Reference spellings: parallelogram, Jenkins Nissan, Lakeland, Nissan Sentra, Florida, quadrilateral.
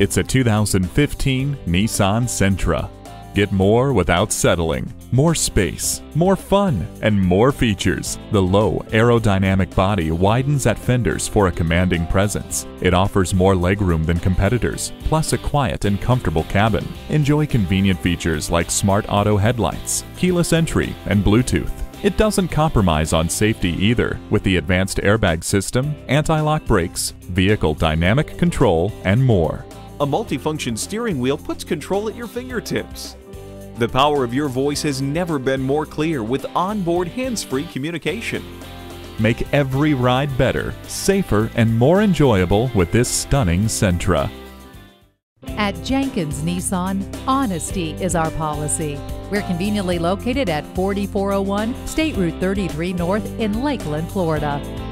It's a 2015 Nissan Sentra. Get more without settling. More space, more fun, and more features. The low, aerodynamic body widens at fenders for a commanding presence. It offers more legroom than competitors, plus a quiet and comfortable cabin. Enjoy convenient features like smart auto headlights, keyless entry, and Bluetooth. It doesn't compromise on safety either, with the advanced airbag system, anti-lock brakes, vehicle dynamic control, and more. A multifunction steering wheel puts control at your fingertips. The power of your voice has never been more clear with onboard hands-free communication. Make every ride better, safer, and more enjoyable with this stunning Sentra. At Jenkins Nissan, honesty is our policy. We're conveniently located at 4401 State Route 33 North in Lakeland, Florida.